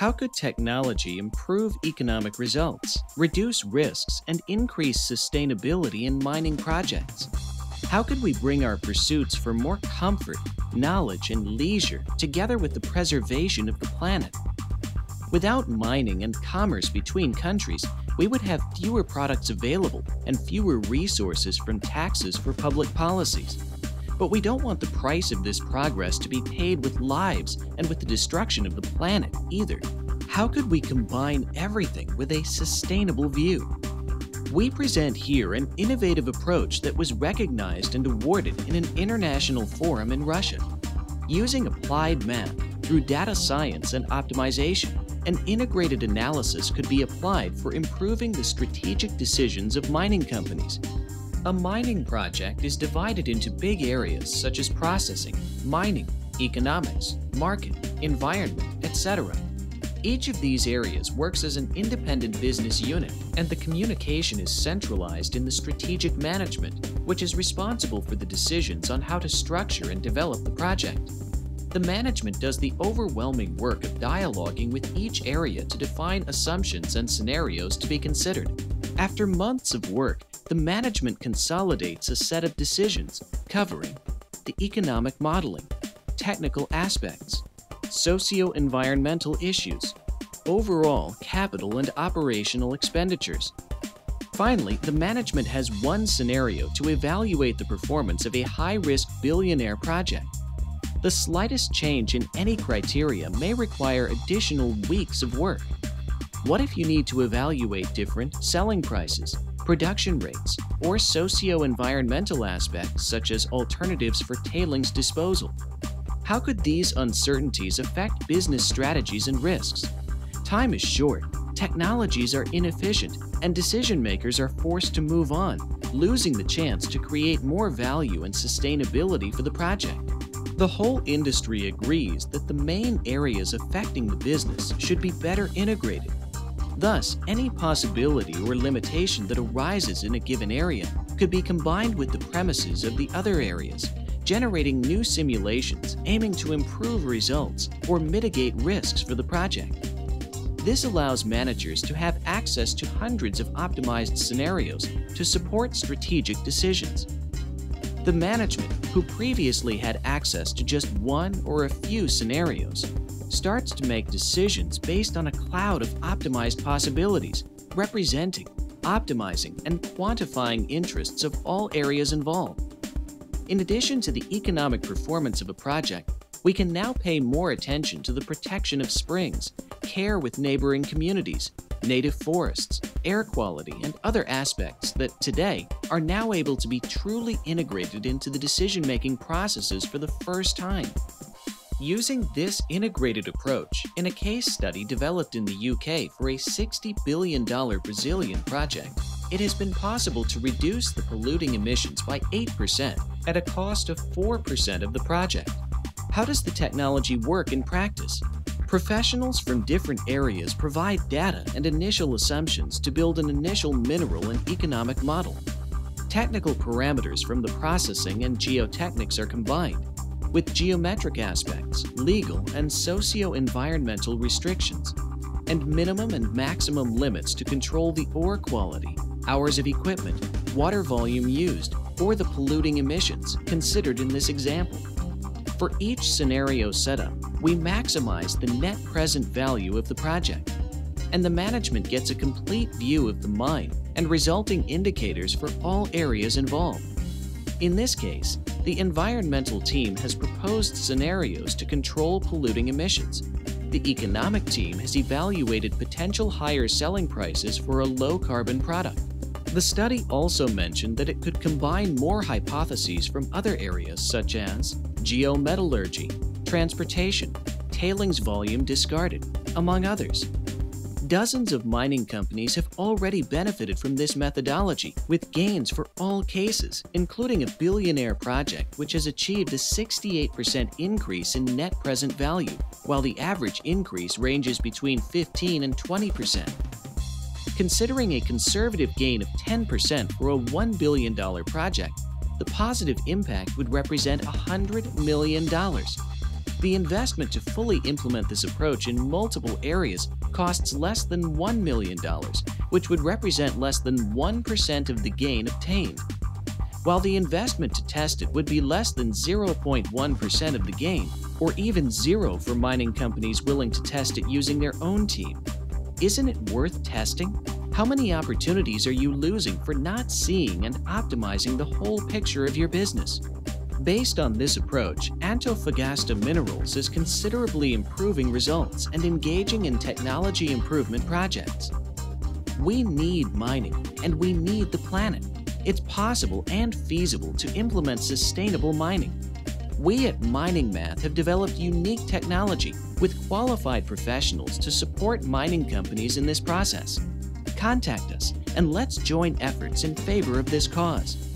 How could technology improve economic results, reduce risks, and increase sustainability in mining projects? How could we bring our pursuits for more comfort, knowledge, and leisure together with the preservation of the planet? Without mining and commerce between countries, we would have fewer products available and fewer resources from taxes for public policies. But we don't want the price of this progress to be paid with lives and with the destruction of the planet either. How could we combine everything with a sustainable view? We present here an innovative approach that was recognized and awarded in an international forum in Russia. Using applied math through data science and optimization, an integrated analysis could be applied for improving the strategic decisions of mining companies. A mining project is divided into big areas such as processing, mining, economics, market, environment, etc. Each of these areas works as an independent business unit, and the communication is centralized in the strategic management, which is responsible for the decisions on how to structure and develop the project. The management does the overwhelming work of dialoguing with each area to define assumptions and scenarios to be considered. After months of work, the management consolidates a set of decisions covering the economic modeling, technical aspects, socio-environmental issues, overall capital and operational expenditures. Finally, the management has one scenario to evaluate the performance of a high-risk billionaire project. The slightest change in any criteria may require additional weeks of work. What if you need to evaluate different selling prices, production rates, or socio-environmental aspects such as alternatives for tailings disposal? How could these uncertainties affect business strategies and risks? Time is short, technologies are inefficient, and decision-makers are forced to move on, losing the chance to create more value and sustainability for the project. The whole industry agrees that the main areas affecting the business should be better integrated. Thus, any possibility or limitation that arises in a given area could be combined with the premises of the other areas, generating new simulations aiming to improve results or mitigate risks for the project. This allows managers to have access to hundreds of optimized scenarios to support strategic decisions. The management, who previously had access to just one or a few scenarios, starts to make decisions based on a cloud of optimized possibilities, representing, optimizing, and quantifying interests of all areas involved. In addition to the economic performance of a project, we can now pay more attention to the protection of springs, care with neighboring communities, native forests, air quality, and other aspects that today are now able to be truly integrated into the decision-making processes for the first time. Using this integrated approach in a case study developed in the UK for a $60 billion Brazilian project, it has been possible to reduce the polluting emissions by 8% at a cost of 4% of the project. How does the technology work in practice? Professionals from different areas provide data and initial assumptions to build an initial mineral and economic model. Technical parameters from the processing and geotechnics are combined, with geometric aspects, legal and socio-environmental restrictions, and minimum and maximum limits to control the ore quality, hours of equipment, water volume used, or the polluting emissions considered in this example. For each scenario setup, we maximize the net present value of the project, and the management gets a complete view of the mine and resulting indicators for all areas involved. In this case, the environmental team has proposed scenarios to control polluting emissions. The economic team has evaluated potential higher selling prices for a low-carbon product. The study also mentioned that it could combine more hypotheses from other areas such as geometallurgy, transportation, tailings volume discarded, among others. Dozens of mining companies have already benefited from this methodology, with gains for all cases, including a billionaire project which has achieved a 68% increase in net present value, while the average increase ranges between 15 and 20%. Considering a conservative gain of 10% for a $1 billion project, the positive impact would represent $100 million. The investment to fully implement this approach in multiple areas costs less than $1 million, which would represent less than 1% of the gain obtained, while the investment to test it would be less than 0.1% of the gain, or even zero for mining companies willing to test it using their own team. Isn't it worth testing? How many opportunities are you losing for not seeing and optimizing the whole picture of your business? Based on this approach, Antofagasta Minerals is considerably improving results and engaging in technology improvement projects. We need mining, and we need the planet. It's possible and feasible to implement sustainable mining. We at MiningMath have developed unique technology with qualified professionals to support mining companies in this process. Contact us and let's join efforts in favor of this cause.